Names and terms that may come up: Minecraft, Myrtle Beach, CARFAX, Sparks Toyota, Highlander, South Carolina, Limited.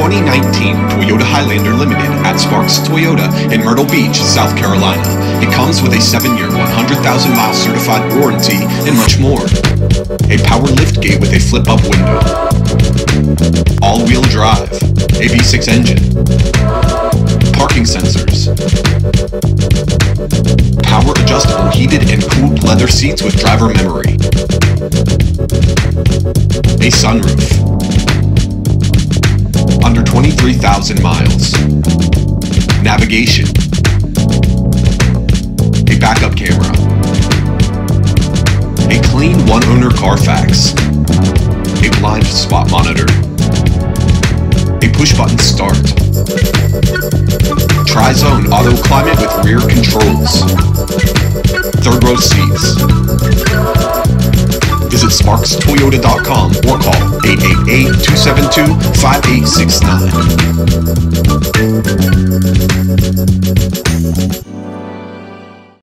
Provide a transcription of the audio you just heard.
2019 Toyota Highlander Limited at Sparks Toyota in Myrtle Beach, South Carolina. It comes with a 7-year, 100,000-mile certified warranty and much more. A power lift gate with a flip-up window. All-wheel drive. A V6 engine. Parking sensors. Power-adjustable heated and cooled leather seats with driver memory. A sunroof. Under 23,000 miles. Navigation. A backup camera. A clean one-owner CARFAX. A blind spot monitor. A push-button start. Tri-zone auto climate with rear controls. Third-row seats. Visit SparksToyota.com or call 888-272-5869.